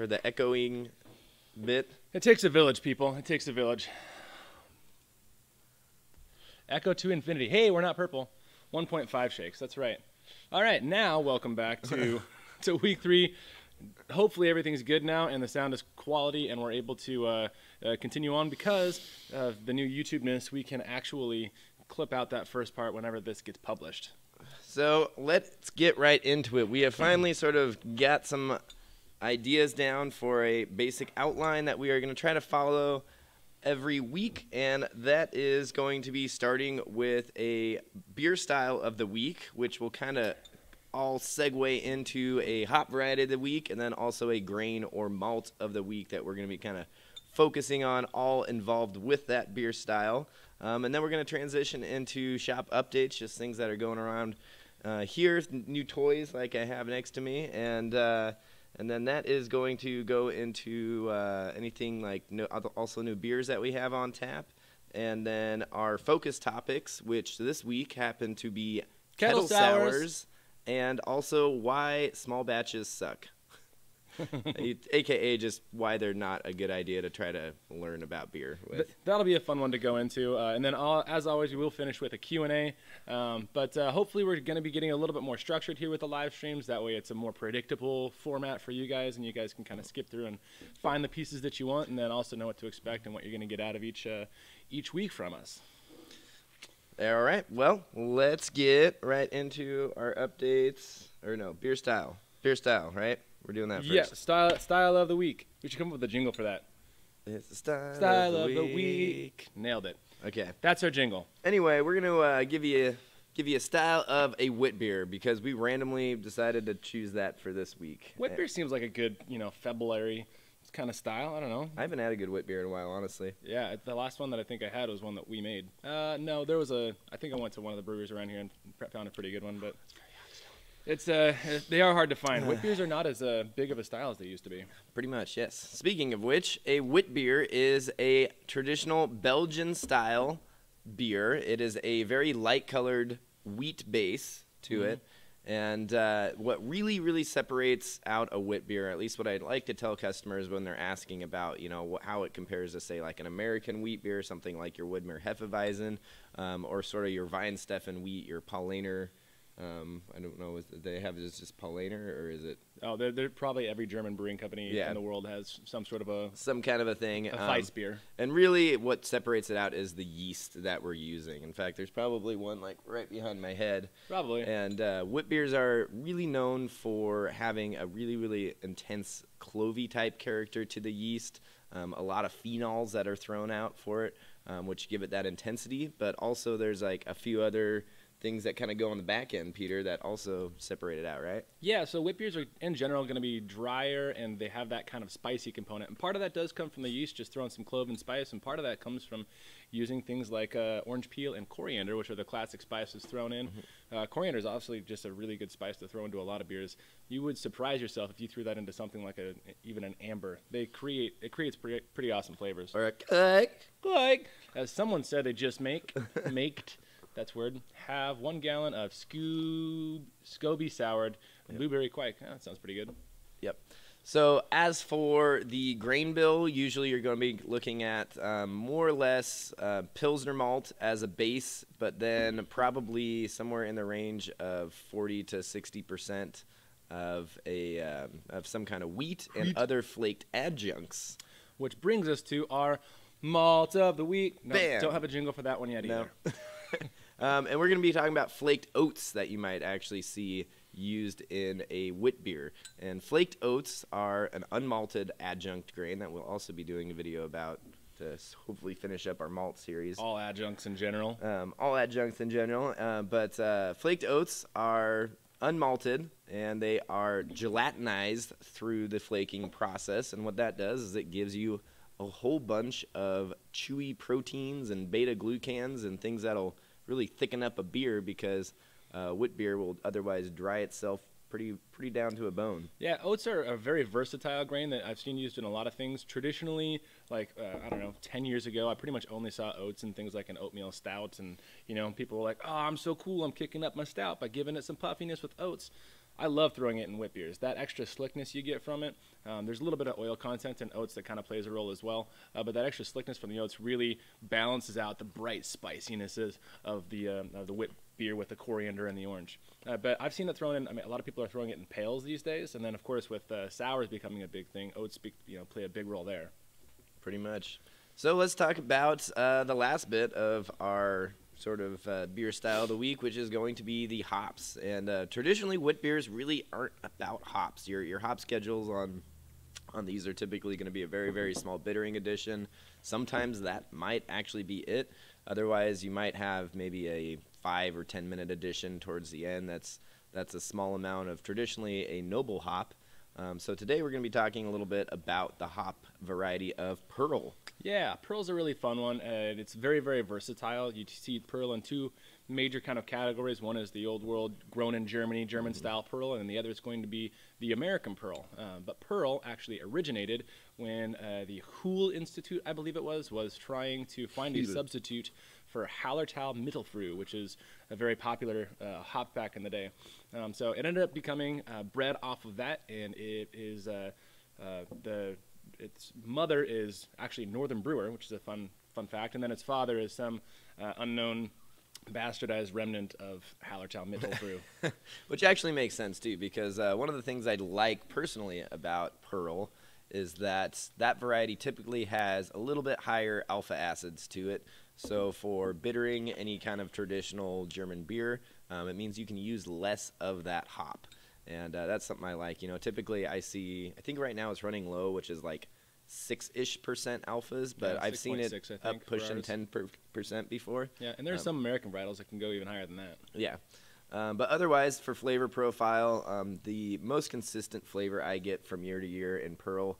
or the echoing bit? It takes a village, people. It takes a village. Echo to infinity. Hey, we're not purple. 1.5 shakes. That's right. All right, now welcome back to week 3. Hopefully everything's good now and the sound is quality and we're able to continue on because of the new YouTube-ness. We can actually clip out that first part whenever this gets published. So let's get right into it. We have finally sort of got some ideas down for a basic outline that we are going to try to follow every week, and that is going to be starting with a beer style of the week, which will kind of all segue into a hop variety of the week and then also a grain or malt of the week that we're going to be kind of focusing on, all involved with that beer style. And then we're going to transition into shop updates, just things that are going around here, new toys like I have next to me, and then that is going to go into anything like also new beers that we have on tap, and then our focus topics, which this week happen to be Kettle Sours, and also why small batches suck, aka just why they're not a good idea to try to learn about beer with. That'll be a fun one to go into, and then as always we will finish with a Q&A, but hopefully we're going to be getting a little bit more structured here with the live streams. That way it's a more predictable format for you guys, and you guys can kind of skip through and find the pieces that you want, and then also know what to expect and what you're going to get out of each week from us. All right, well, let's get right into our updates, or no, beer style, right? We're doing that first. Yeah, style of the week. We should come up with a jingle for that. It's the style of the week. Nailed it. Okay, that's our jingle. Anyway, we're gonna give you a style of a wit beer because we randomly decided to choose that for this week. Wit beer seems like a good, you know, February kind of style. I don't know. I haven't had a good wit beer in a while, honestly. Yeah, the last one that I think I had was one that we made. No, there was a. I think I went to one of the breweries around here and found a pretty good one, but. It's they are hard to find. Wit beers are not as big of a style as they used to be. Pretty much, yes. Speaking of which, a wit beer is a traditional Belgian style beer. It is a very light colored wheat base to it, and what really separates out a wit beer, or at least what I like to tell customers when they're asking about, you know, how it compares to say like an American wheat beer, something like your Widmer Hefeweizen, or sort of your Weinstephan wheat, your Paulaner. I don't know. Is they have this just Paulaner, or is it? Oh, they're probably every German brewing company in the world has some sort of a thing. A Weiss beer. And really, what separates it out is the yeast that we're using. In fact, there's probably one like right behind my head. Probably. And wit beers are really known for having a really intense clovey type character to the yeast. A lot of phenols that are thrown out for it, which give it that intensity. But also, there's like a few other things that kind of go on the back end, Peter, that also separate it out, right? Yeah, so wit beers are in general going to be drier, and they have that kind of spicy component. And part of that does come from the yeast, just throwing some clove and spice, and part of that comes from using things like orange peel and coriander, which are the classic spices thrown in. Coriander is obviously just a really good spice to throw into a lot of beers. You would surprise yourself if you threw that into something like even an amber. It creates pretty awesome flavors. Or a Quike. As someone said, they just maked. That's word. Have 1 gallon of SCOBY soured blueberry Quike. Oh, that sounds pretty good. Yep. So as for the grain bill, usually you're going to be looking at more or less Pilsner malt as a base, but then probably somewhere in the range of 40 to 60% of some kind of wheat and other flaked adjuncts. Which brings us to our malt of the week. No, don't have a jingle for that one yet either. No. And we're going to be talking about flaked oats that you might actually see used in a wit beer. And flaked oats are an unmalted adjunct grain that we'll also be doing a video about to hopefully finish up our malt series. All adjuncts in general. All adjuncts in general. But flaked oats are unmalted, and they are gelatinized through the flaking process. And what that does is it gives you a whole bunch of chewy proteins and beta-glucans and things that'll really thicken up a beer, because wit beer will otherwise dry itself pretty down to a bone. Yeah, oats are a very versatile grain that I've seen used in a lot of things. Traditionally, like, I don't know, 10 years ago, I pretty much only saw oats in things like an oatmeal stout, and, you know, people were like, oh, I'm so cool, I'm kicking up my stout by giving it some puffiness with oats. I love throwing it in whip beers. That extra slickness you get from it, there's a little bit of oil content in oats that kind of plays a role as well, but that extra slickness from the oats really balances out the bright spicinesses of the whip beer with the coriander and the orange. But I've seen it thrown in, I mean, a lot of people are throwing it in pails these days, and then of course with sours becoming a big thing, oats play a big role there. Pretty much. So let's talk about the last bit of our sort of beer style of the week, which is going to be the hops. And traditionally, wit beers really aren't about hops. Your hop schedules on these are typically going to be a very, very small bittering addition. Sometimes that might actually be it. Otherwise, you might have maybe a 5- or 10-minute addition towards the end. That's a small amount of traditionally a noble hop. So today we're going to be talking a little bit about the hop variety of Perle. Yeah, Perle's a really fun one, and it's very, very versatile. You see Perle in two major kind of categories. One is the old world, grown in Germany, German-style Perle, and the other is going to be the American Perle. But Perle actually originated when the Hul Institute, I believe it was trying to find a substitute for Hallertau Mittelfrüh, which is a very popular hop back in the day. So it ended up becoming bred off of that, and it is its mother is actually Northern Brewer, which is a fun fact, and then its father is some unknown bastardized remnant of Hallertau Mittelbrew. Which actually makes sense, too, because one of the things I like personally about Perle is that that variety typically has a little bit higher alpha acids to it. So for bittering any kind of traditional German beer, it means you can use less of that hop. And that's something I like. You know, typically I see, I think right now it's running low, which is like 6-ish% alphas, but yeah, I've seen it up pushing 10% before. Yeah, and there's some American varietals that can go even higher than that. Yeah. But otherwise, for flavor profile, the most consistent flavor I get from year to year in Perle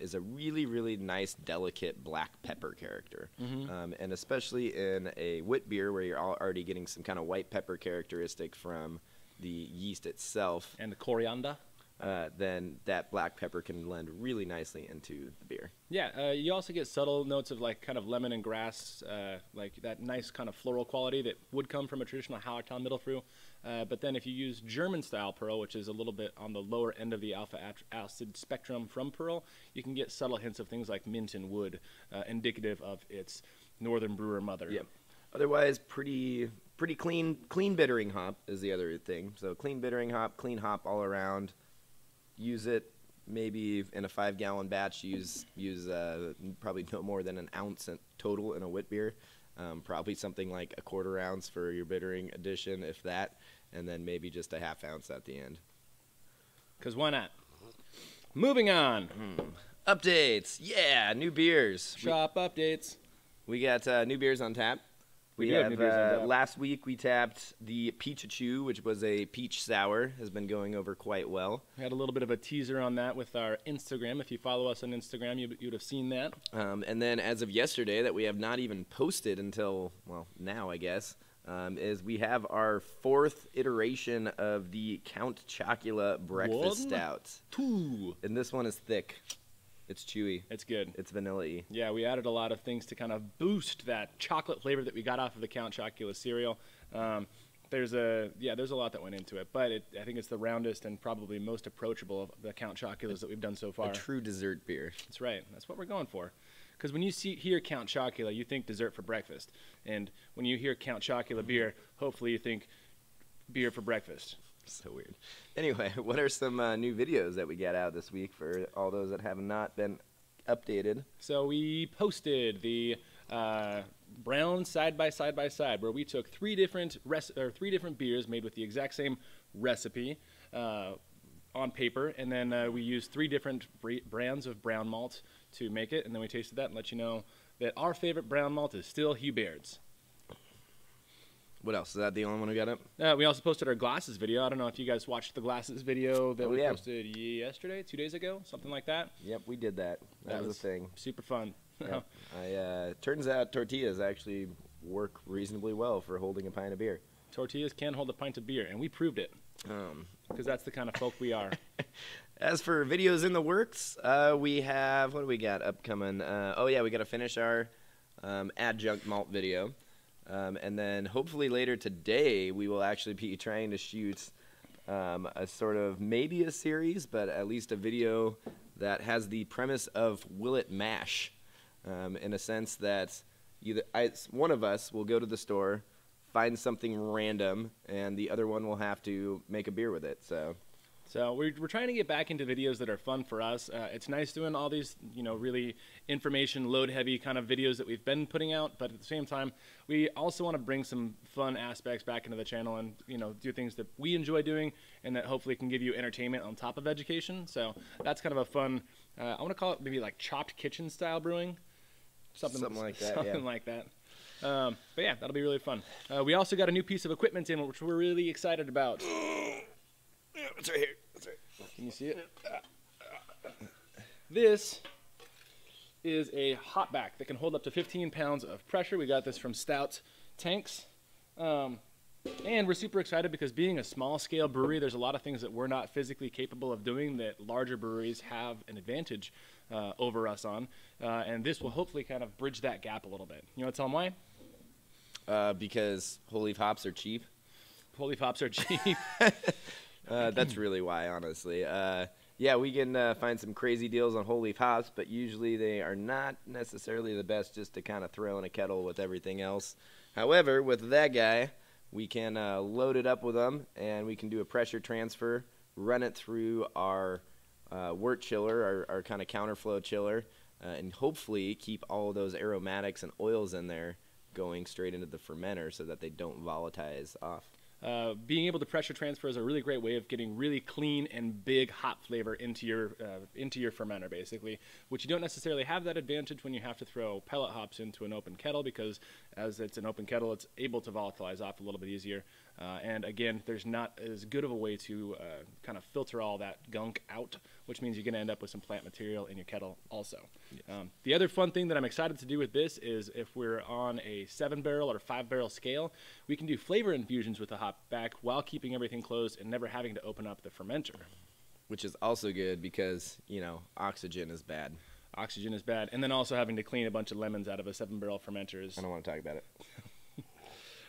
is a really, really nice, delicate black pepper character. Mm-hmm. And especially in a wit beer where you're already getting some kind of white pepper characteristic from the yeast itself and the coriander, then that black pepper can blend really nicely into the beer. Yeah, you also get subtle notes of like kind of lemon and grass, like that nice kind of floral quality that would come from a traditional Hallertau Mittelfrüh. But then if you use German-style Perle, which is a little bit on the lower end of the alpha acid spectrum from Perle, you can get subtle hints of things like mint and wood, indicative of its Northern Brewer mother. Yep. Otherwise, pretty clean bittering hop is the other thing. So clean bittering hop, clean hop all around. Use it maybe in a 5-gallon batch. Use probably no more than an ounce total in a wit beer. Probably something like a 1/4 ounce for your bittering addition, if that, and then maybe just a 1/2 ounce at the end. Because why not? Moving on. Updates. Yeah, new beers. Shop updates. We got new beers on tap. We have, last week we tapped the Peach-a-Chew, which was a peach sour, has been going over quite well. We had a little bit of a teaser on that with our Instagram. If you follow us on Instagram, you would have seen that. And then as of yesterday, that we have not even posted until, well, now I guess, is we have our 4th iteration of the Count Chocula Breakfast Stout. 2. And this one is thick. It's chewy. It's good. It's vanilla-y. Yeah, we added a lot of things to kind of boost that chocolate flavor that we got off of the Count Chocula cereal. There's a lot that went into it, but I think it's the roundest and probably most approachable of the Count Choculas that we've done so far. A true dessert beer. That's right. That's what we're going for. Because when you hear Count Chocula, you think dessert for breakfast. And when you hear Count Chocula beer, hopefully you think beer for breakfast. So weird. Anyway, what are some new videos that we got out this week for all those that have not been updated? So we posted the brown side by side, where we took three different beers made with the exact same recipe on paper, and then we used 3 different brands of brown malt to make it, and then we tasted that and let you know that our favorite brown malt is still Hugh Baird's. What else? Is that the only one we got up? We also posted our glasses video. I don't know if you guys watched the glasses video that we posted yesterday, 2 days ago, something like that. Yep, we did that. That was a thing. Super fun. Yep. Turns out tortillas actually work reasonably well for holding a pint of beer. Tortillas can hold a pint of beer, and we proved it. Because that's the kind of folk we are. As for videos in the works, we have, what do we got upcoming? We got to finish our adjunct malt video. And then hopefully later today we will actually be trying to shoot a sort of maybe a series, but at least a video that has the premise of will it mash, in a sense that either one of us will go to the store, find something random, and the other one will have to make a beer with it. So we're trying to get back into videos that are fun for us. It's nice doing all these, you know, really information load heavy kind of videos that we've been putting out, but at the same time, we also want to bring some fun aspects back into the channel and, you know, do things that we enjoy doing and that hopefully can give you entertainment on top of education. So that's kind of a fun, I want to call it maybe like chopped kitchen style brewing. Something like that. Something like that. But yeah, that'll be really fun. We also got a new piece of equipment in, which we're really excited about. It's right here. It's right. Can you see it? This is a hop back that can hold up to 15 pounds of pressure. We got this from Stout Tanks. And we're super excited because being a small scale brewery, there's a lot of things that we're not physically capable of doing that larger breweries have an advantage over us on. And this will hopefully kind of bridge that gap a little bit. You want to tell them why? Because whole leaf hops are cheap. Whole leaf hops are cheap. That's really why, honestly. Yeah, we can find some crazy deals on whole leaf hops, but usually they are not necessarily the best just to kind of throw in a kettle with everything else. However, with that guy, we can load it up with them, and we can do a pressure transfer, run it through our wort chiller, our kind of counterflow chiller, and hopefully keep all of those aromatics and oils in there going straight into the fermenter so that they don't volatilize off. Being able to pressure transfer is a really great way of getting really clean and big hop flavor into your fermenter, basically, which you don't necessarily have that advantage when you have to throw pellet hops into an open kettle, because as it's an open kettle, it's able to volatilize off a little bit easier. And again, there's not as good of a way to kind of filter all that gunk out, which means you're going to end up with some plant material in your kettle also. Yes. The other fun thing that I'm excited to do with this is if we're on a 7-barrel or 5-barrel scale, we can do flavor infusions with the hop back while keeping everything closed and never having to open up the fermenter. Which is also good because, you know, oxygen is bad. Oxygen is bad. And then also having to clean a bunch of lemons out of a 7-barrel fermenter is... I don't want to talk about it.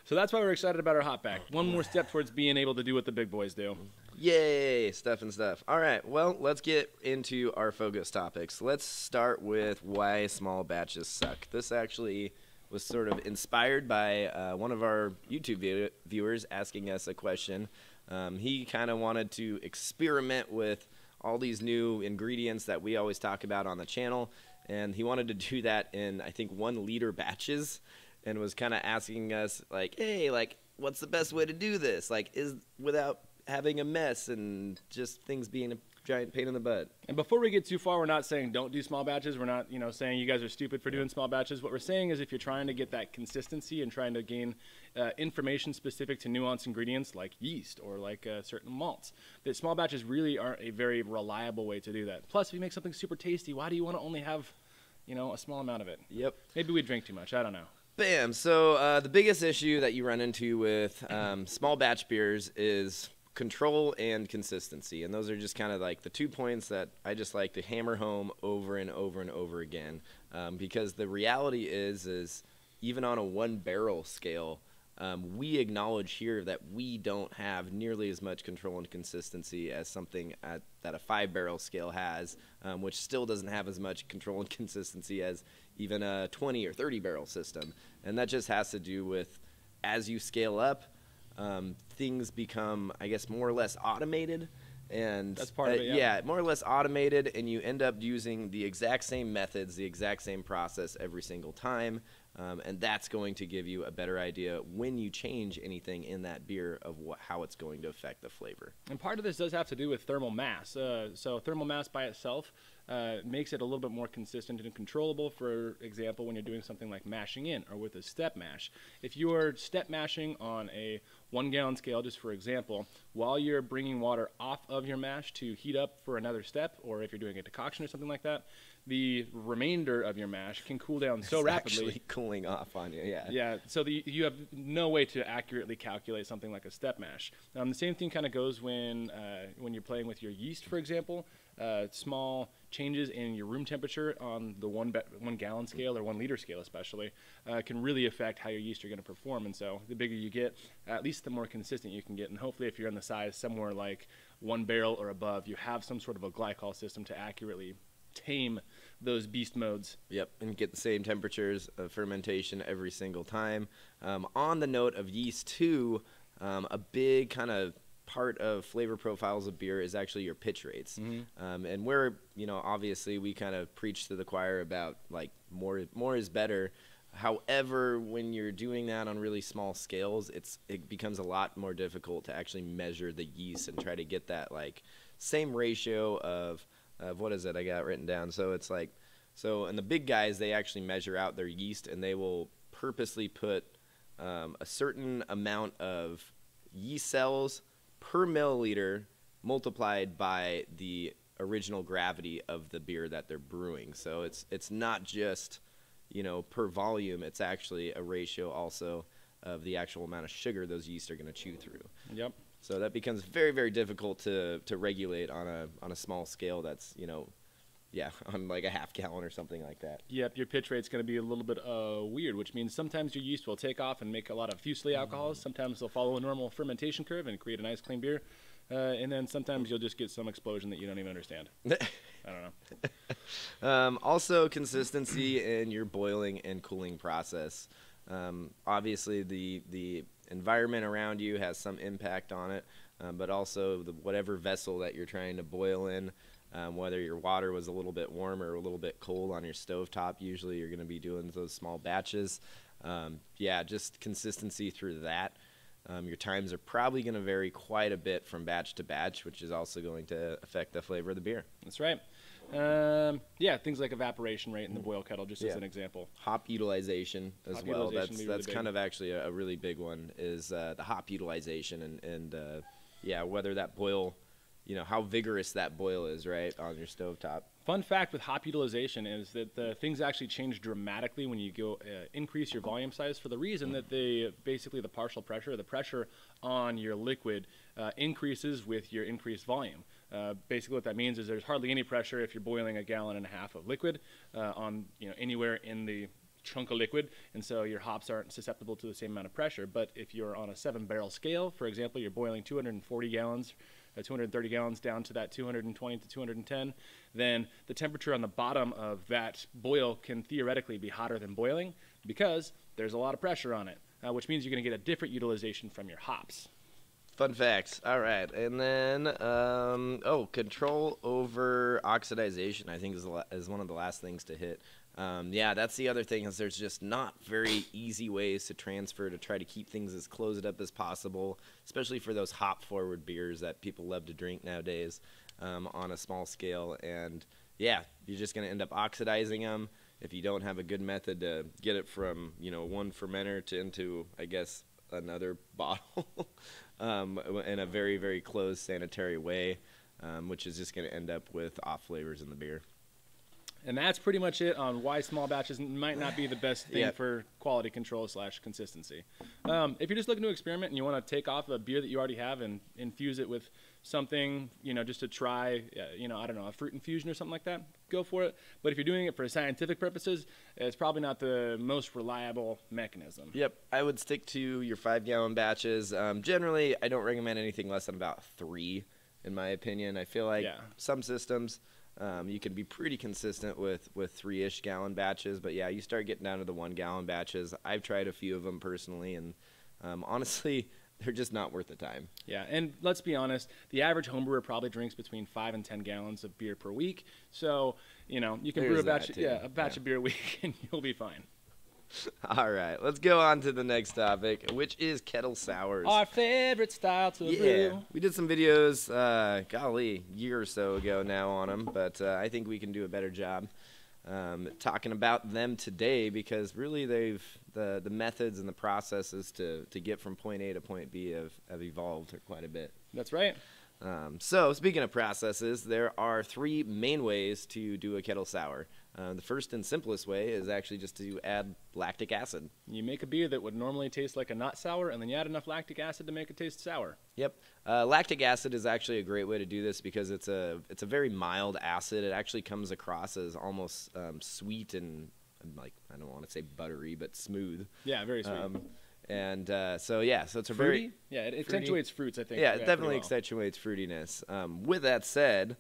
So that's why we're excited about our hop back. One more step towards being able to do what the big boys do. Yay, stuff and stuff. All right, well, let's get into our focus topics. Let's start with why small batches suck. This actually was sort of inspired by one of our YouTube viewers asking us a question. He kind of wanted to experiment with all these new ingredients that we always talk about on the channel, and he wanted to do that in, I think, 1-liter batches. And was kind of asking us, like, hey, like, what's the best way to do this? Like, is without having a mess and just things being a giant pain in the butt. And before we get too far, we're not saying don't do small batches. We're not, you know, saying you guys are stupid for doing small batches. What we're saying is if you're trying to get that consistency and trying to gain information specific to nuanced ingredients like yeast or like certain malts, that small batches really aren't a very reliable way to do that. Plus, if you make something super tasty, why do you want to only have, you know, a small amount of it? Yep. Maybe we drink too much. I don't know. Bam. So the biggest issue that you run into with small batch beers is control and consistency. And those are just kind of like the two points that I just like to hammer home over and over and over again. Because the reality is even on a 1-barrel scale, we acknowledge here that we don't have nearly as much control and consistency as something that a 5-barrel scale has, which still doesn't have as much control and consistency as even a 20 or 30-barrel system. And that just has to do with, as you scale up, things become, I guess, more or less automated. And that's part of it, yeah. Yeah, more or less automated, and you end up using the exact same methods, the exact same process every single time. And that's going to give you a better idea when you change anything in that beer of how it's going to affect the flavor. And part of this does have to do with thermal mass. So thermal mass by itself makes it a little bit more consistent and controllable, for example, when you're doing something like mashing in or with a step mash. If you are step mashing on a 1-gallon scale, just for example, while you're bringing water off of your mash to heat up for another step, or if you're doing a decoction or something like that, the remainder of your mash can cool down so rapidly. It's actually cooling off on you, yeah. Yeah, so you have no way to accurately calculate something like a step mash. The same thing kind of goes when you're playing with your yeast, for example. small changes in your room temperature on the 1 gallon scale or 1 liter scale especially can really affect how your yeast are going to perform. And so the bigger you get, at least the more consistent you can get. And hopefully if you're in the size somewhere like 1 barrel or above, you have some sort of a glycol system to accurately tame those beast modes. Yep, and get the same temperatures of fermentation every single time. On the note of yeast too, a big kind of part of flavor profiles of beer is actually your pitch rates. Mm-hmm. And we're, you know, obviously we kind of preach to the choir about like more is better. However, when you're doing that on really small scales, it becomes a lot more difficult to actually measure the yeast and try to get that like same ratio of what is it I got written down. So it's like, and the big guys, they actually measure out their yeast and they will purposely put a certain amount of yeast cells per milliliter multiplied by the original gravity of the beer that they're brewing. So it's not just, you know, per volume, it's actually a ratio also of the actual amount of sugar those yeast are going to chew through. Yep. So that becomes very, very difficult to regulate on a small scale that's, you know, yeah, on like a half gallon or something like that. Yep, your pitch rate's going to be a little bit weird, which means sometimes your yeast will take off and make a lot of fusely alcohols. Sometimes they'll follow a normal fermentation curve and create a nice clean beer. And then sometimes you'll just get some explosion that you don't even understand. I don't know. Also, consistency in your boiling and cooling process. Obviously, the environment around you has some impact on it, but also whatever vessel that you're trying to boil in. Whether your water was a little bit warm or a little bit cold on your stovetop, usually you're going to be doing those small batches. Yeah, just consistency through that. Your times are probably going to vary quite a bit from batch to batch, which is also going to affect the flavor of the beer. That's right. Yeah, things like evaporation rate in the boil kettle, just as an example. Hop utilization as well. That's kind of actually a really big one, is the hop utilization and yeah, whether that boil, you know, how vigorous that boil is, right, on your stovetop. Fun fact with hop utilization is that the things actually change dramatically when you go increase your volume size, for the reason that basically the partial pressure, the pressure on your liquid increases with your increased volume. Basically what that means is there's hardly any pressure if you're boiling 1.5 gallons of liquid on, you know, anywhere in the chunk of liquid, and so your hops aren't susceptible to the same amount of pressure. But if you're on a 7-barrel scale, for example, you're boiling 240 gallons 230 gallons down to that 220 to 210, then the temperature on the bottom of that boil can theoretically be hotter than boiling because there's a lot of pressure on it, which means you're going to get a different utilization from your hops. Fun facts. All right. And then, control over oxidization, I think, is one of the last things to hit. Yeah, that's the other thing, is there's just not very easy ways to transfer to try to keep things as closed up as possible, especially for those hop-forward beers that people love to drink nowadays on a small scale. And, yeah, you're just going to end up oxidizing them if you don't have a good method to get it from, you know, one fermenter to into, I guess, another bottle in a very, very closed, sanitary way, which is just going to end up with off flavors in the beer. And that's pretty much it on why small batches might not be the best thing for quality control / consistency. If you're just looking to experiment and you want to take off a beer that you already have and infuse it with something, you know, just to try, you know, I don't know, a fruit infusion or something like that, go for it. But if you're doing it for scientific purposes, it's probably not the most reliable mechanism. Yep, I would stick to your 5-gallon batches. Generally, I don't recommend anything less than about 3, in my opinion. I feel like some systems... you can be pretty consistent with 3-ish gallon batches, but yeah, you start getting down to the 1-gallon batches. I've tried a few of them personally, and honestly, they're just not worth the time. Yeah, and let's be honest, the average homebrewer probably drinks between 5 and 10 gallons of beer per week. So, you know, you can brew a batch of beer a week, and you'll be fine. All right, let's go on to the next topic, which is kettle sours. Our favorite style to brew. We did some videos, golly, a year or so ago now on them, but I think we can do a better job talking about them today, because really they've the methods and the processes to get from point A to point B have evolved quite a bit. That's right. So speaking of processes, there are three main ways to do a kettle sour. The first and simplest way is actually just to add lactic acid. You make a beer that would normally taste like a not sour, and then you add enough lactic acid to make it taste sour. Yep. Lactic acid is actually a great way to do this because it's a very mild acid. It actually comes across as almost sweet and, like, I don't want to say buttery, but smooth. Yeah, very sweet. So it's a fruity? It accentuates fruits, I think. Yeah, it definitely accentuates fruitiness. With that said,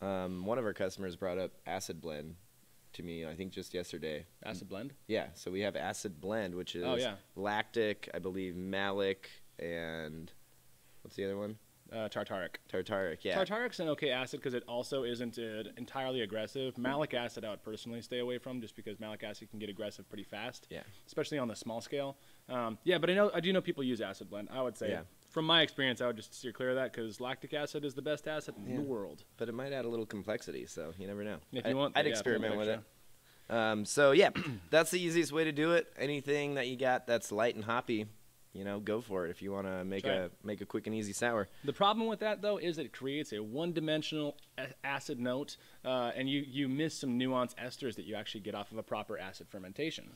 one of our customers brought up acid blend to me, I think just yesterday. Acid blend? Yeah, so we have acid blend, which is lactic, I believe, malic, and what's the other one? Tartaric. Tartaric, yeah. Tartaric's an okay acid because it also isn't entirely aggressive. Malic acid I would personally stay away from just because malic acid can get aggressive pretty fast, especially on the small scale. But I do know people use acid blend. I would say from my experience, I would just steer clear of that because lactic acid is the best acid in the world. But it might add a little complexity, so you never know. If you want, I'd experiment with it. That's the easiest way to do it. Anything that you got that's light and hoppy, go for it if you want to make a quick and easy sour. The problem with that, though, is it creates a one-dimensional acid note, and you miss some nuanced esters that you actually get off of a proper acid fermentation.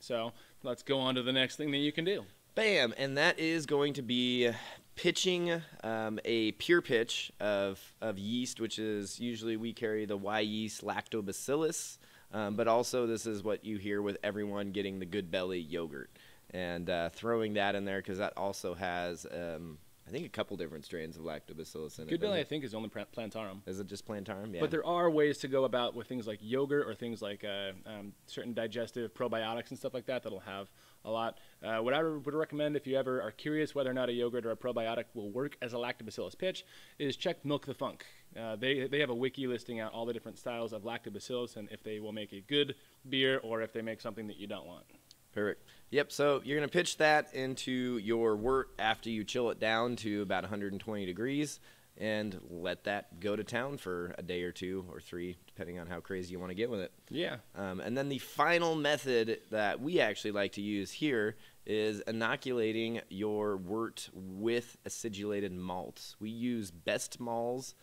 So let's go on to the next thing that you can do. Bam, and that is going to be pitching a pure pitch of yeast, which is usually we carry the Y yeast Lactobacillus, but also this is what you hear with everyone getting the Good Belly yogurt and throwing that in there because that also has, I think, a couple different strains of Lactobacillus in it. Good Belly, I think, is only plantarum. Is it just plantarum? Yeah. But there are ways to go about with things like yogurt or things like certain digestive probiotics and stuff like that that'll have a lot. What I would recommend if you ever are curious whether or not a yogurt or a probiotic will work as a lactobacillus pitch is check Milk the Funk. They have a wiki listing out all the different styles of lactobacillus and if they will make a good beer or if they make something that you don't want. Perfect. Yep, so you're going to pitch that into your wort after you chill it down to about 120 degrees and let that go to town for a day or two or three, depending on how crazy you want to get with it. Yeah. And then the final method that we actually like to use here is inoculating your wort with acidulated malts. We use Best Malts,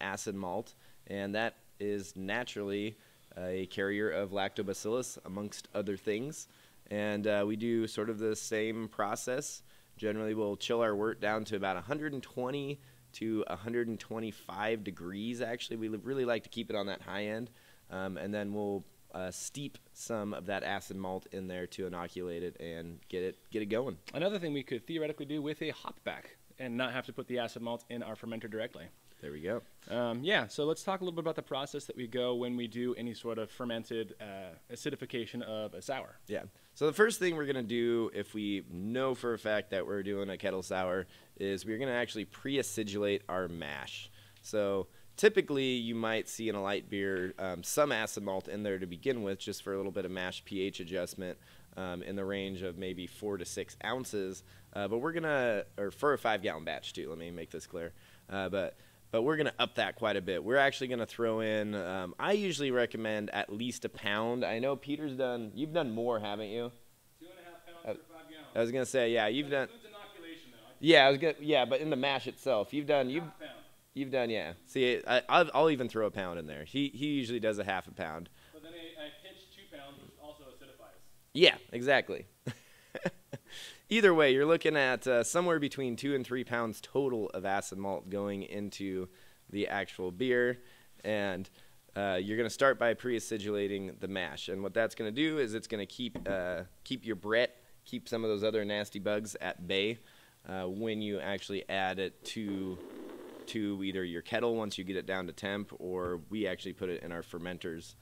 acid malt, and that is naturally a carrier of lactobacillus, amongst other things. And we do sort of the same process. Generally, we'll chill our wort down to about 120 to 125 degrees, actually. We really like to keep it on that high end. And then we'll steep some of that acid malt in there to inoculate it and get it going. Another thing we could theoretically do with a hop back and not have to put the acid malt in our fermenter directly. There we go. So let's talk a little bit about the process that we go when we do any sort of fermented acidification of a sour. Yeah. So the first thing we're going to do if we know for a fact that we're doing a kettle sour is we're going to actually pre-acidulate our mash. So typically you might see in a light beer some acid malt in there to begin with just for a little bit of mash pH adjustment in the range of maybe 4 to 6 ounces. But we're going to, or for a 5-gallon batch too, let me make this clear. But we're going to up that quite a bit. We're actually going to throw in, I usually recommend at least a pound. I know Peter's done, you've done more, haven't you? 2.5 pounds for 5 gallons. I was going to say, yeah, you've done. Inoculation, though. Yeah, but in the mash itself, you've done, yeah. See, I'll even throw a pound in there. He usually does a half a pound. But then I pinch 2 pounds, which also acidifies. Yeah, exactly. Either way, you're looking at somewhere between 2 and 3 pounds total of acid malt going into the actual beer, and you're going to start by pre-acidulating the mash. And what that's going to do is it's going to keep your Brett, keep some of those other nasty bugs at bay when you actually add it to either your kettle once you get it down to temp, or we actually put it in our fermenters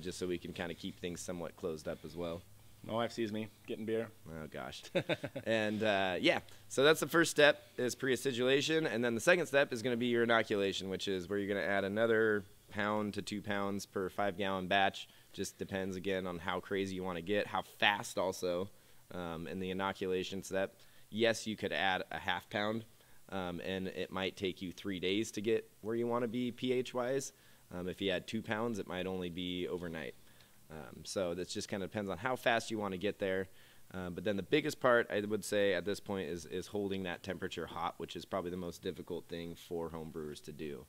just so we can kind of keep things somewhat closed up as well. My wife sees me getting beer. Oh, gosh. And, so that's the first step is pre-acidulation. And then the second step is going to be your inoculation, which is where you're going to add another pound to 2 pounds per 5-gallon batch. Just depends, again, on how crazy you want to get, how fast also in the inoculation step. Yes, you could add a half pound, and it might take you 3 days to get where you want to be pH-wise. If you add 2 pounds, it might only be overnight. So that just kind of depends on how fast you want to get there. But then the biggest part, I would say, at this point is holding that temperature hot, which is probably the most difficult thing for home brewers to do.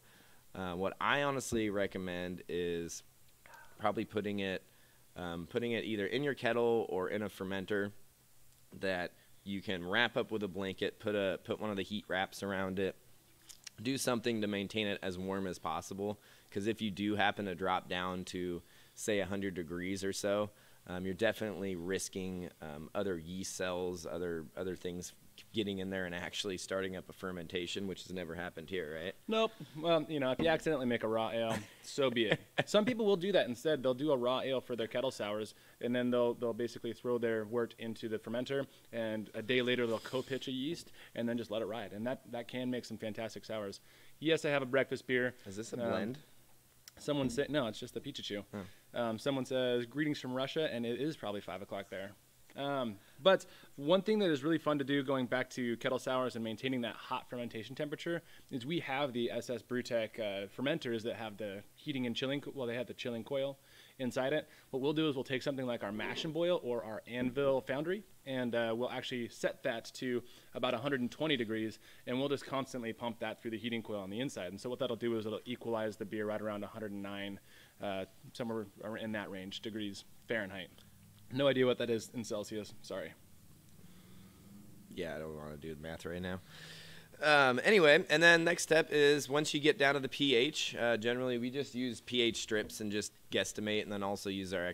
What I honestly recommend is probably putting it either in your kettle or in a fermenter that you can wrap up with a blanket, put one of the heat wraps around it, do something to maintain it as warm as possible. Because if you do happen to drop down to, say, 100 degrees or so, you're definitely risking other yeast cells, other things getting in there and actually starting up a fermentation, which has never happened here, right? Nope. Well, you know, if you accidentally make a raw ale, so be it. Some people will do that instead. They'll do a raw ale for their kettle sours, and then they'll basically throw their wort into the fermenter, and a day later they'll co-pitch a yeast and then just let it ride. And that can make some fantastic sours. Yes, I have a breakfast beer. Is this a blend? Someone said, no, it's just the Pichachu. Oh. Someone says, greetings from Russia, and it is probably 5 o'clock there. But one thing that is really fun to do, going back to kettle sours and maintaining that hot fermentation temperature, is we have the SS Brewtech fermenters that have the heating and chilling, well, they have the chilling coil inside it. What we'll do is we'll take something like our mash and boil or our anvil foundry, and we'll actually set that to about 120 degrees, and we'll just constantly pump that through the heating coil on the inside. And so what that'll do is it'll equalize the beer right around 109, somewhere in that range, degrees Fahrenheit. No idea what that is in Celsius. Sorry. Yeah, I don't want to do the math right now. Anyway, and then next step is once you get down to the pH, generally we just use pH strips and just guesstimate, and then also use our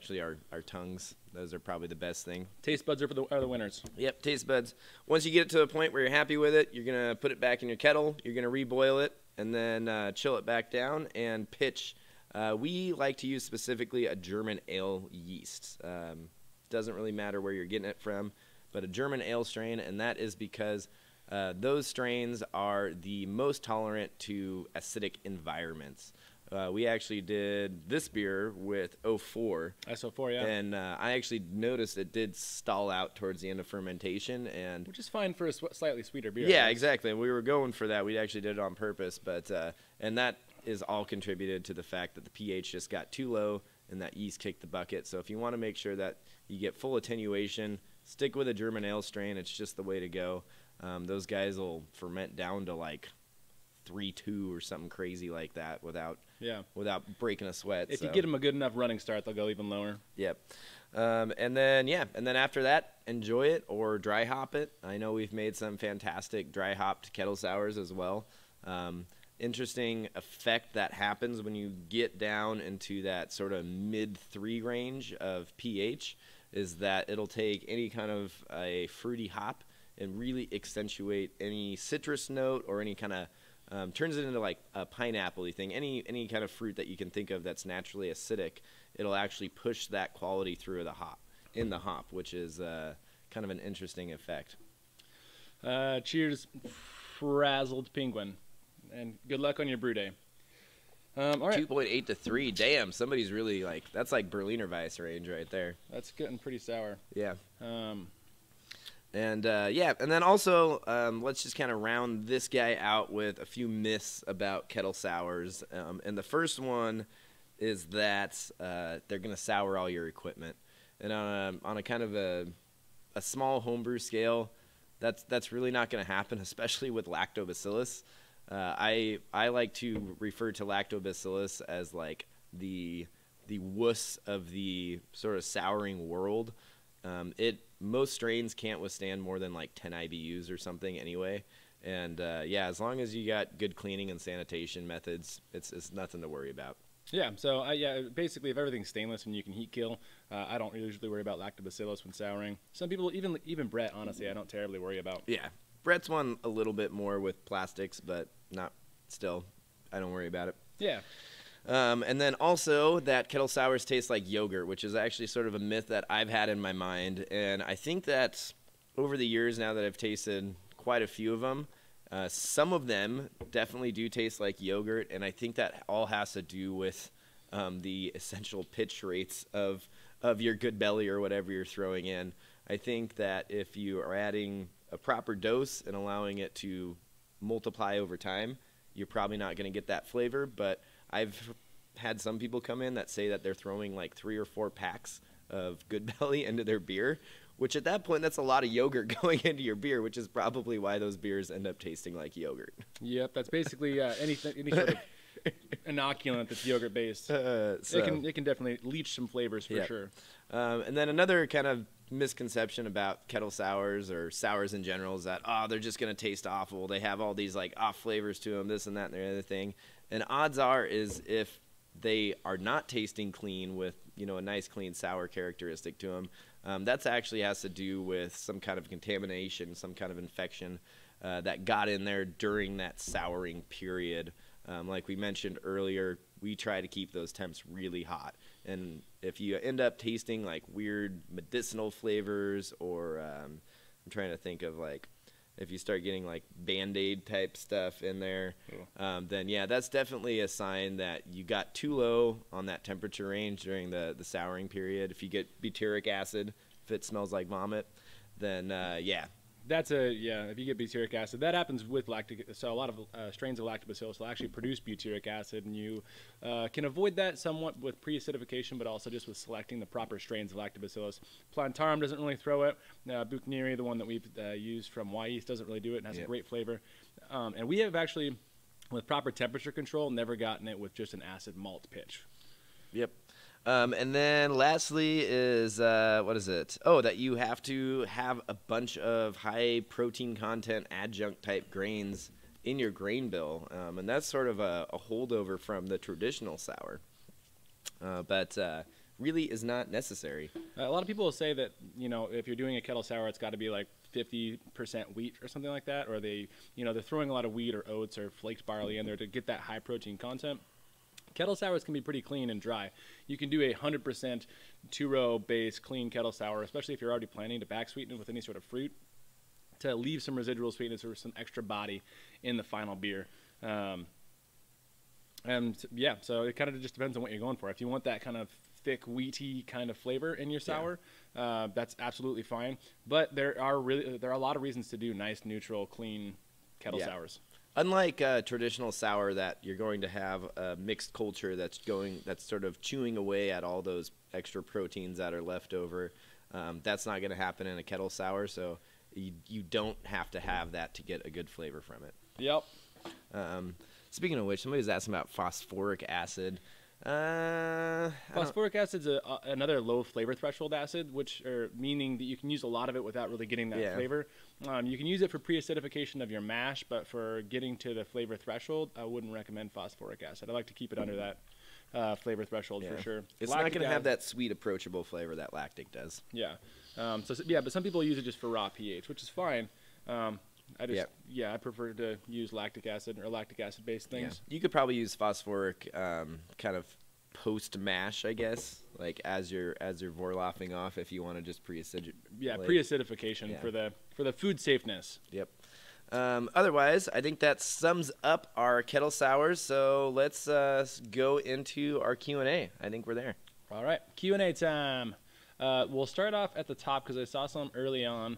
tongues. Those are probably the best thing. Taste buds are the winners. Yep, taste buds. Once you get it to a point where you're happy with it, you're going to put it back in your kettle. You're going to reboil it and then chill it back down and pitch. We like to use specifically a German ale yeast. Doesn't really matter where you're getting it from, but a German ale strain, and that is because those strains are the most tolerant to acidic environments. We actually did this beer with O4. SO4, yeah. And I actually noticed it did stall out towards the end of fermentation. And which is fine for a slightly sweeter beer. Yeah, exactly. We were going for that. We actually did it on purpose. But and that is all contributed to the fact that the pH just got too low and that yeast kicked the bucket. So if you want to make sure that you get full attenuation, stick with a German ale strain. It's just the way to go. Those guys will ferment down to like 3.2 or something crazy like that without breaking a sweat. If you get them a good enough running start, they'll go even lower. Yep. And then after that, enjoy it or dry hop it. I know we've made some fantastic dry hopped kettle sours as well. Interesting effect that happens when you get down into that sort of mid-3 range of pH is that it'll take any kind of a fruity hop and really accentuate any citrus note or any kind of, turns it into like a pineapple-y thing, any kind of fruit that you can think of that's naturally acidic. It'll actually push that quality through in the hop, which is kind of an interesting effect. Cheers, frazzled penguin, and good luck on your brew day. All right. 2.8 to 3, damn, somebody's really like, that's like Berliner Weiss range right there. That's getting pretty sour. Yeah. And then also, let's just kind of round this guy out with a few myths about kettle sours. And the first one is that they're going to sour all your equipment. And on a kind of a small homebrew scale, that's really not going to happen, especially with lactobacillus. I like to refer to lactobacillus as like the wuss of the sort of souring world. Most strains can't withstand more than like 10 IBUs or something anyway. And yeah, as long as you got good cleaning and sanitation methods, it's nothing to worry about. Yeah, so basically if everything's stainless and you can heat kill, I don't usually worry about lactobacillus when souring. Some people, even Brett, honestly, I don't terribly worry about. Yeah, Brett's one a little bit more with plastics, but not still. I don't worry about it. Yeah. And then also that kettle sours taste like yogurt, which is actually sort of a myth that I've had in my mind. And I think that over the years now that I've tasted quite a few of them, some of them definitely do taste like yogurt. And I think that all has to do with the essential pitch rates of your Good Belly or whatever you're throwing in. I think that if you are adding a proper dose and allowing it to multiply over time, you're probably not going to get that flavor, but I've had some people come in that say that they're throwing like 3 or 4 packs of Good Belly into their beer, which at that point, that's a lot of yogurt going into your beer, which is probably why those beers end up tasting like yogurt. Yep, that's basically any sort of inoculant that's yogurt-based. So. It can definitely leach some flavors for sure. And then another kind of misconception about kettle sours or sours in general is that, oh, they're just going to taste awful. They have all these like off flavors to them, this and that and the other thing. And odds are is if they are not tasting clean with, you know, a nice clean sour characteristic to them, that's actually has to do with some kind of contamination, some kind of infection that got in there during that souring period. Like we mentioned earlier, we try to keep those temps really hot. And if you end up tasting like weird medicinal flavors or I'm trying to think of like if you start getting like Band-Aid type stuff in there, then yeah, that's definitely a sign that you got too low on that temperature range during the souring period. If you get butyric acid, if it smells like vomit, then yeah. That's if you get butyric acid, that happens with lactic, so a lot of strains of lactobacillus will actually produce butyric acid, and you can avoid that somewhat with pre-acidification, but also just with selecting the proper strains of lactobacillus. Plantarum doesn't really throw it. Buchneri, the one that we've used from Y yeast, doesn't really do it and has a great flavor. And we have actually, with proper temperature control, never gotten it with just an acid malt pitch. Yep. And then lastly is, what is it? Oh, that you have to have a bunch of high protein content adjunct type grains in your grain bill. And that's sort of a holdover from the traditional sour, but really is not necessary. A lot of people will say that, you know, if you're doing a kettle sour, it's got to be like 50% wheat or something like that. Or they, you know, they're throwing a lot of wheat or oats or flaked barley in there to get that high protein content. Kettle sours can be pretty clean and dry. You can do a 100% two-row base clean kettle sour, especially if you're already planning to back sweeten it with any sort of fruit, to leave some residual sweetness or some extra body in the final beer. And yeah, so it kind of just depends on what you're going for. If you want that kind of thick, wheaty kind of flavor in your sour, that's absolutely fine. But there are a lot of reasons to do nice, neutral, clean kettle sours. Unlike a traditional sour that you're going to have a mixed culture that's sort of chewing away at all those extra proteins that are left over, that's not going to happen in a kettle sour, so you don't have to have that to get a good flavor from it. Yep. Speaking of which, somebody was asking about phosphoric acid. Phosphoric acid is another low flavor threshold acid, meaning that you can use a lot of it without really getting that flavor. You can use it for pre-acidification of your mash, but for getting to the flavor threshold, I wouldn't recommend phosphoric acid. I like to keep it under that flavor threshold for sure. It's lactic not going to have that sweet, approachable flavor that lactic does. Yeah. But some people use it just for raw pH, which is fine. I prefer to use lactic acid or lactic acid-based things. Yeah. You could probably use phosphoric kind of post-mash, I guess, like as you're Vorloffing off if you want to just pre-acidify. Yeah, pre-acidification for the food safeness. Yep. Otherwise, I think that sums up our kettle sours. So let's go into our Q&A. I think we're there. All right, Q&A time. We'll start off at the top because I saw some early on.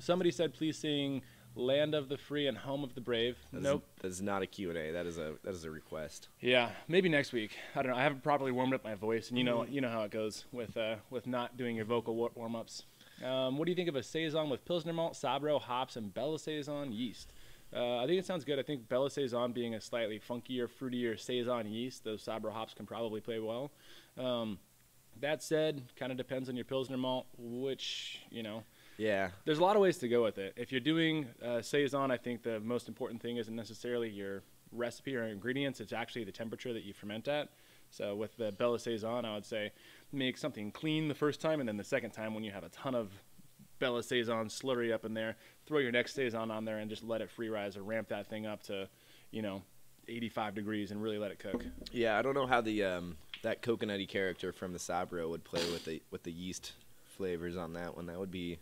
Somebody said, please sing Land of the Free and Home of the Brave. Nope. That is not a Q&A. That is a request. Yeah, maybe next week. I don't know. I haven't properly warmed up my voice, and you know how it goes with not doing your vocal warm-ups. What do you think of a Saison with Pilsner malt, Sabro, hops, and Bella Saison yeast? I think it sounds good. I think Bella Saison being a slightly funkier, fruitier Saison yeast, those Sabro hops can probably play well. That said, kind of depends on your Pilsner malt, which, you know. Yeah. There's a lot of ways to go with it. If you're doing Saison, I think the most important thing isn't necessarily your recipe or ingredients. It's actually the temperature that you ferment at. So with the Bella Saison, I would say make something clean the first time, and then the second time when you have a ton of Bella Saison slurry up in there, throw your next Saison on there and just let it free rise or ramp that thing up to, you know, 85 degrees and really let it cook. Yeah, I don't know how the that coconutty character from the Sabro would play with the yeast flavors on that one. That would be,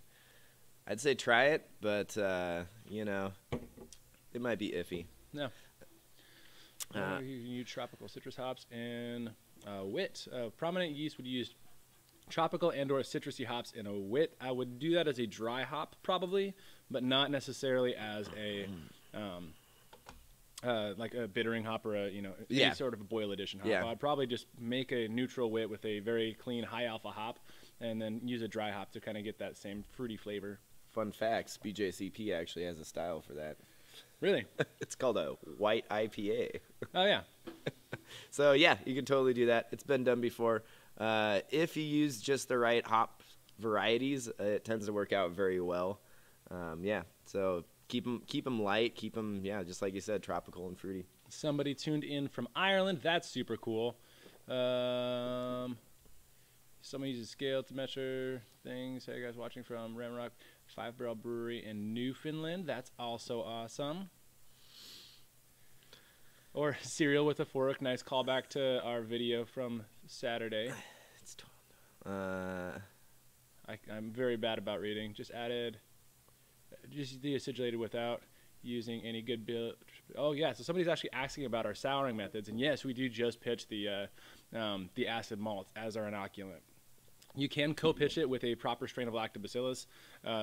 I'd say try it, but you know, it might be iffy. No. You can use tropical citrus hops and wit. Prominent yeast would use tropical and/or citrusy hops in a wit. I would do that as a dry hop probably, but not necessarily as a like a bittering hop or a, you know, any sort of a boil addition hop. I'd probably just make a neutral wit with a very clean high alpha hop and then use a dry hop to kind of get that same fruity flavor. Fun facts, BJCP actually has a style for that. Really? It's called a white IPA. Oh, yeah. So, yeah, you can totally do that. It's been done before. If you use just the right hop varieties, it tends to work out very well. Yeah, so keep them light. Keep them, yeah, just like you said, tropical and fruity. Somebody tuned in from Ireland. That's super cool. Somebody uses scale to measure things. Hey, guys watching from Ramrock Five Barrel Brewery in Newfoundland. That's also awesome. Or cereal with a fork. Nice callback to our video from Saturday. It's 12. I'm very bad about reading. Just added, just deacidulated without using any good build. Oh, yeah. So somebody's actually asking about our souring methods. And, yes, we do just pitch the acid malts as our inoculant. You can co-pitch it with a proper strain of lactobacillus,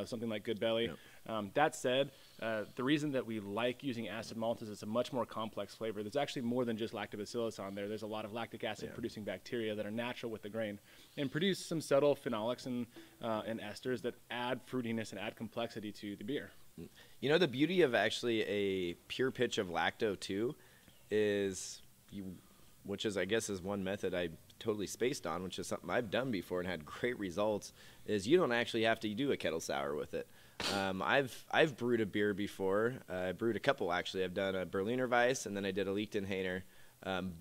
something like Good Belly. Yep. That said, the reason that we like using acid malt is it's a much more complex flavor. There's actually more than just lactobacillus on there. There's a lot of lactic acid-producing bacteria that are natural with the grain and produce some subtle phenolics and esters that add fruitiness and add complexity to the beer. You know, the beauty of actually a pure pitch of lacto, too, is which is, I guess, is one method I totally spaced on, which is something I've done before and had great results, is you don't actually have to do a kettle sour with it. I've brewed a beer before. I brewed a couple, actually. I've done a Berliner Weiss, and then I did a Lichtenhainer,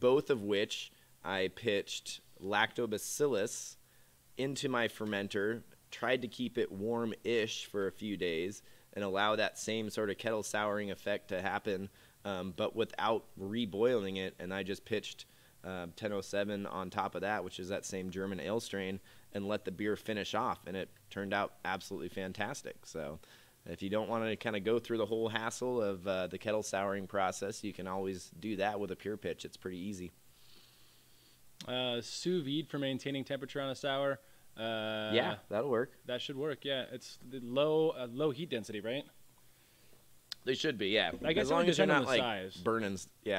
both of which I pitched lactobacillus into my fermenter, tried to keep it warm-ish for a few days, and allow that same sort of kettle souring effect to happen, but without reboiling it, and I just pitched 1007 on top of that, which is that same German ale strain, and let the beer finish off, and it turned out absolutely fantastic. So if you don't want to kind of go through the whole hassle of the kettle souring process, you can always do that with a pure pitch. It's pretty easy. Sous vide for maintaining temperature on a sour. Yeah, that'll work. That should work. Yeah, it's the low heat density, right? They should be, yeah. I guess as long as you're not like burning your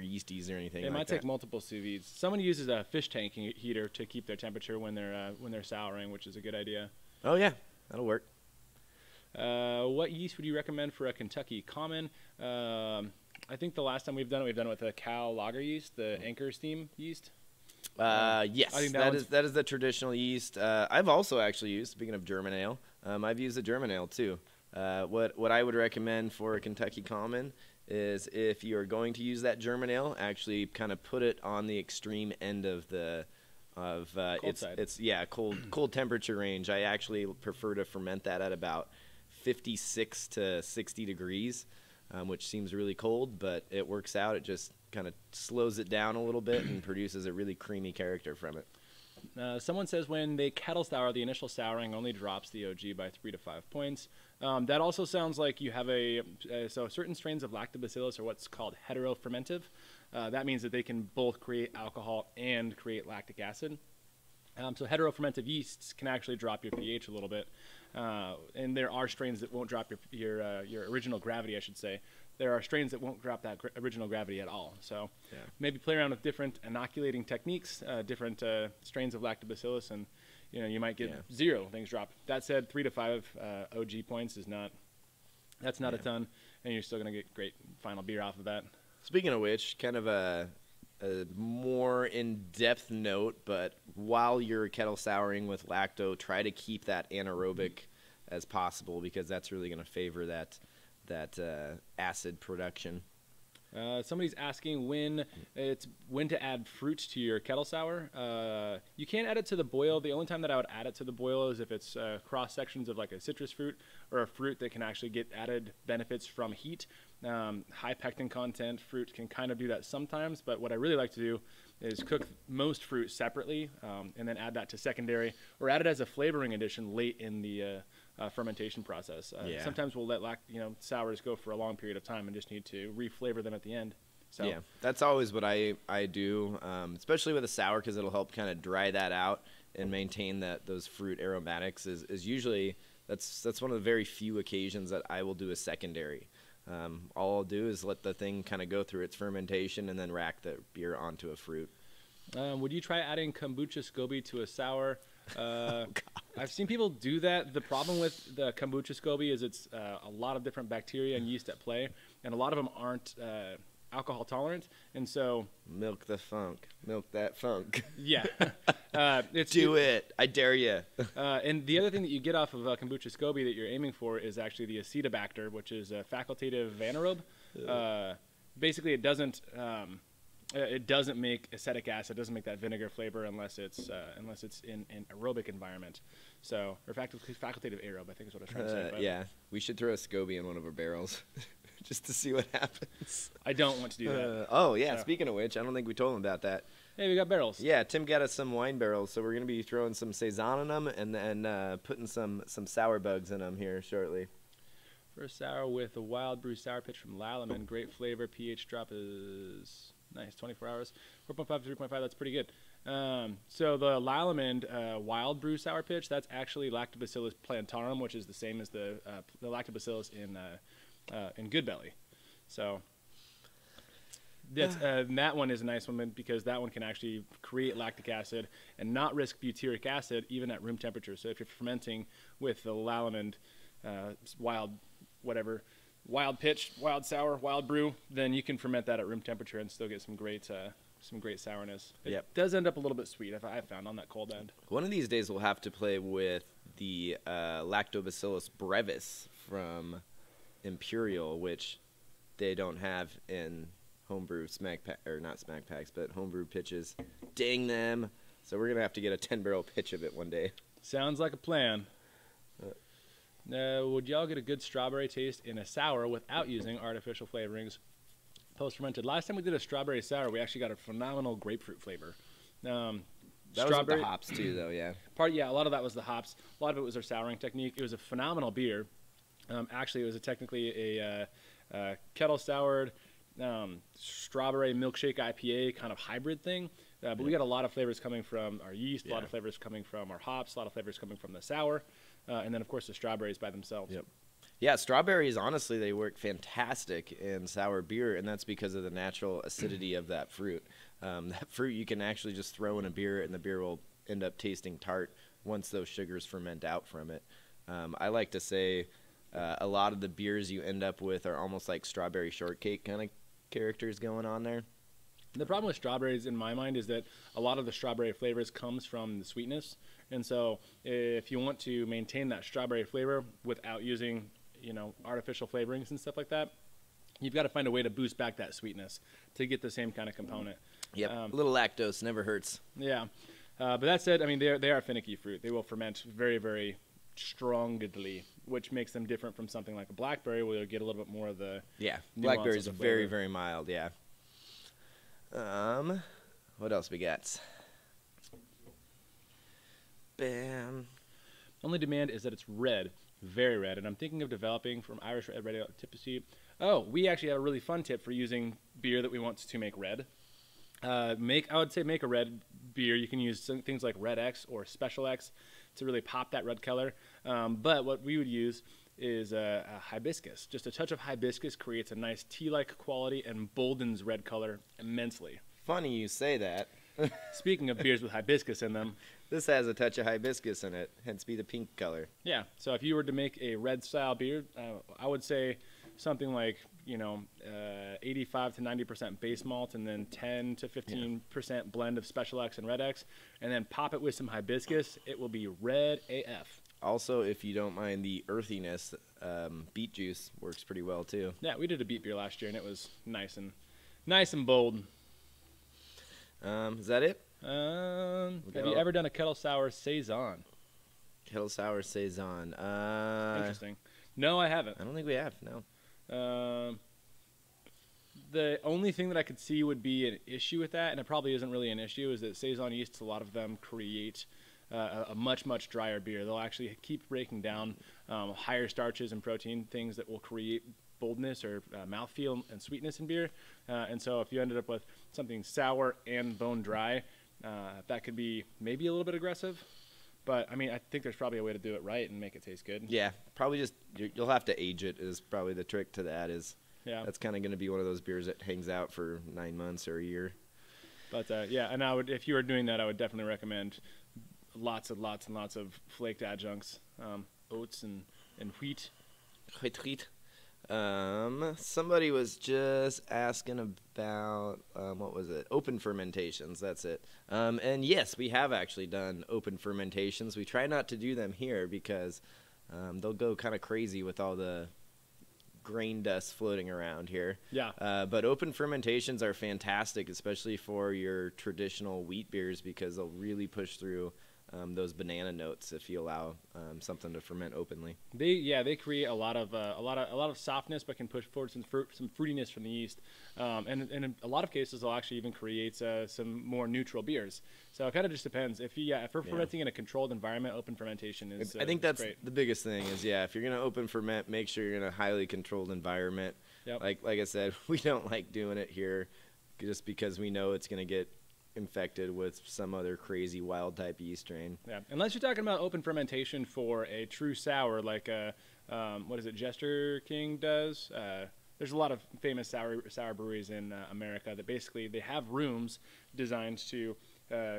yeasties or anything. It might take multiple sous vides. Someone uses a fish tank heater to keep their temperature when they're souring, which is a good idea. Oh yeah, that'll work. What yeast would you recommend for a Kentucky common? I think the last time we've done it with a cow lager yeast, the Anchor Steam yeast. Yes, I think that is the traditional yeast. I've also actually used, speaking of German ale, I've used a German ale too. What I would recommend for a Kentucky Common is if you're going to use that German ale, actually kind of put it on the extreme end of the cold temperature range. I actually prefer to ferment that at about 56 to 60 degrees, which seems really cold, but it works out. It just kind of slows it down a little bit and produces a really creamy character from it. Someone says when they kettle sour, the initial souring only drops the OG by 3 to 5 points. That also sounds like you have so certain strains of lactobacillus are what's called heterofermentive. That means that they can both create alcohol and create lactic acid. So heterofermentive yeasts can actually drop your pH a little bit. And there are strains that won't drop your original gravity, I should say. There are strains that won't drop that original gravity at all. So maybe play around with different inoculating techniques, different strains of lactobacillus, and you might get zero things drop. That said, 3 to 5 OG points is not, that's not a ton, and you're still going to get great final beer off of that. Speaking of which, kind of a more in-depth note, but while you're kettle souring with lacto, try to keep that anaerobic as possible, because that's really going to favor that acid production. Somebody's asking when to add fruit to your kettle sour. You can add it to the boil. The only time that I would add it to the boil is if it's cross sections of like a citrus fruit or a fruit that can actually get added benefits from heat. High pectin content fruit can kind of do that sometimes, but what I really like to do is cook most fruit separately and then add that to secondary or add it as a flavoring addition late in the fermentation process. Sometimes we'll let sours go for a long period of time and just need to reflavor them at the end. So yeah, that's always what I do, especially with a sour, because it'll help kind of dry that out and maintain those fruit aromatics. Is usually that's one of the very few occasions that I will do a secondary. All I'll do is let the thing kind of go through its fermentation and then rack the beer onto a fruit. Would you try adding kombucha SCOBY to a sour? I've seen people do that. The problem with the kombucha SCOBY is it's a lot of different bacteria and yeast at play, and a lot of them aren't alcohol tolerant, and so milk the funk, milk that funk. Yeah, it's, do it. I dare you. And the other thing that you get off of kombucha SCOBY that you're aiming for is actually the acetobacter, which is a facultative anaerobe. Basically, it doesn't make acetic acid. It doesn't make that vinegar flavor unless it's in an aerobic environment. So, or facultative aerobe, I think is what I was trying to say. But yeah, we should throw a SCOBY in one of our barrels just to see what happens. I don't want to do that. Oh, yeah, so. Speaking of which, I don't think we told him about that. Hey, we got barrels. Yeah, Tim got us some wine barrels, so we're going to be throwing some Saison in them and then putting some sour bugs in them here shortly. First sour with a wild brew sour pitch from Lallemand. Great flavor. pH drop is nice, 24 hours. 4.5 to 3.5, that's pretty good. So the Lallemand wild brew sour pitch, that's actually Lactobacillus plantarum, which is the same as the Lactobacillus in Good Belly. So that's, and that one is a nice one because that one can actually create lactic acid and not risk butyric acid even at room temperature. So if you're fermenting with the Lallemand wild pitch, wild sour, wild brew, then you can ferment that at room temperature and still get some great sourness. It does end up a little bit sweet, if I found, on that cold end. One of these days we'll have to play with the Lactobacillus brevis from Imperial, which they don't have in homebrew smack pack, or not smack packs, but homebrew pitches. Dang them. So we're going to have to get a 10-barrel pitch of it one day. Sounds like a plan. Would y'all get a good strawberry taste in a sour without using artificial flavorings post-fermented? Last time we did a strawberry sour, we actually got a phenomenal grapefruit flavor. That was the hops too, though, yeah. Yeah, a lot of that was the hops. A lot of it was our souring technique. It was a phenomenal beer. Actually, it was technically a kettle soured strawberry milkshake IPA kind of hybrid thing. But we got a lot of flavors coming from our yeast, a lot of flavors coming from our hops, a lot of flavors coming from the sour. And then, of course, the strawberries by themselves. Yep. Yeah, strawberries, honestly, they work fantastic in sour beer, and that's because of the natural acidity of that fruit. That fruit you can actually just throw in a beer, and the beer will end up tasting tart once those sugars ferment out from it. I like to say a lot of the beers you end up with are almost like strawberry shortcake kind of characters going on there. The problem with strawberries, in my mind, is that a lot of the strawberry flavors comes from the sweetness. And so if you want to maintain that strawberry flavor without using, you know, artificial flavorings and stuff like that, you've got to find a way to boost back that sweetness to get the same kind of component. Yep, a little lactose never hurts. Yeah, but that said, I mean, they are finicky fruit. They will ferment very, very strongly, which makes them different from something like a blackberry where you'll get a little bit more of the blackberries are very, very mild, yeah. What else we got? Bam. Only demand is that it's red, very red, and I'm thinking of developing from Irish Red Ale Tipsy. Oh, we actually have a really fun tip for using beer that we want to make red. I would say make a red beer. You can use things like Red X or Special X to really pop that red color. But what we would use is a hibiscus. Just a touch of hibiscus creates a nice tea-like quality and boldens red color immensely. Funny you say that. Speaking of beers with hibiscus in them. This has a touch of hibiscus in it, hence be the pink color. Yeah, so if you were to make a red-style beer, I would say something like, you know, 85 to 90% base malt and then 10 to 15% blend of Special X and Red X, and then pop it with some hibiscus. It will be red AF. Also, if you don't mind the earthiness, beet juice works pretty well, too. Yeah, we did a beet beer last year, and it was nice and bold. Is that it? Have you ever done a kettle sour saison? Kettle sour saison. Interesting. No, I haven't. I don't think we have. No. The only thing that I could see would be an issue with that, and it probably isn't really an issue, is that saison yeasts, a lot of them create a much, much drier beer. They'll actually keep breaking down higher starches and protein, things that will create boldness or mouthfeel and sweetness in beer. And so if you ended up with something sour and bone dry, that could be maybe a little bit aggressive. But, I mean, I think there's probably a way to do it right and make it taste good. Yeah, probably just you'll have to age it is probably the trick to that. That's kind of going to be one of those beers that hangs out for 9 months or a year. But, yeah, and if you were doing that, I would definitely recommend lots and lots and lots of flaked adjuncts, oats and wheat. Wheat. Somebody was just asking about, what was it? Open fermentations. That's it. And yes, we have actually done open fermentations. We try not to do them here because, they'll go kind of crazy with all the grain dust floating around here. Yeah. But open fermentations are fantastic, especially for your traditional wheat beers, because they'll really push through, those banana notes if you allow something to ferment openly. They create a lot of softness, but can push forward some fruitiness from the yeast, and in a lot of cases they'll actually even create some more neutral beers. So it kind of just depends. If we're fermenting in a controlled environment, open fermentation is I think that's great. The biggest thing is, yeah, if you're gonna open ferment, make sure you're in a highly controlled environment. Yep. Like I said, we don't like doing it here, just because we know it's gonna get infected with some other crazy wild type yeast strain. Yeah, unless you're talking about open fermentation for a true sour, like what is it, Jester King does. There's a lot of famous sour breweries in America that basically they have rooms designed to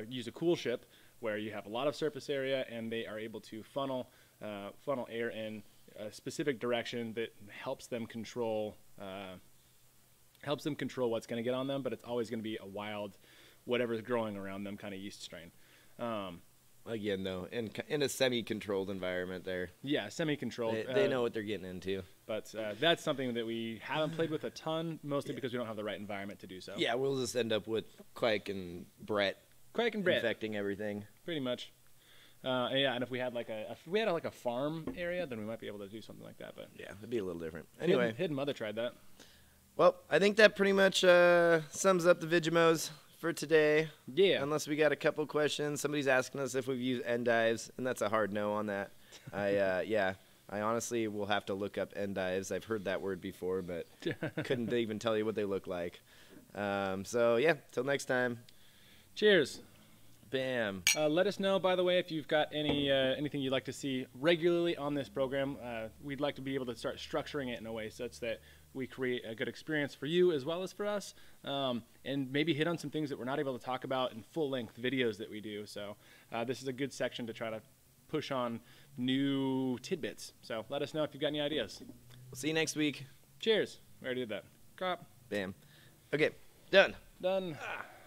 use a cool ship where you have a lot of surface area, and they are able to funnel air in a specific direction that helps them control what's going to get on them, but it's always going to be a wild, whatever's growing around them kind of yeast strain. Again, though, in a semi-controlled environment there. Yeah, semi-controlled. They know what they're getting into. But that's something that we haven't played with a ton, mostly because we don't have the right environment to do so. Yeah, we'll just end up with Quike and Brett. Quike and Brett. Infecting everything. Pretty much. And if we had like a farm area, then we might be able to do something like that. But yeah, it'd be a little different. Anyway. Hidden Mother tried that. Well, I think that pretty much sums up the Vigimos for today. Yeah. Unless we got a couple questions. Somebody's asking us if we've used endives, and that's a hard no on that. I honestly will have to look up endives. I've heard that word before, but couldn't even tell you what they look like. So yeah, till next time. Cheers. Bam. Let us know, by the way, if you've got anything you'd like to see regularly on this program. We'd like to be able to start structuring it in a way such that we create a good experience for you as well as for us, and maybe hit on some things that we're not able to talk about in full-length videos that we do. So this is a good section to try to push on new tidbits. So let us know if you've got any ideas. We'll see you next week. Cheers. We already did that. Crop. Bam. Okay. Done. Done. Ah.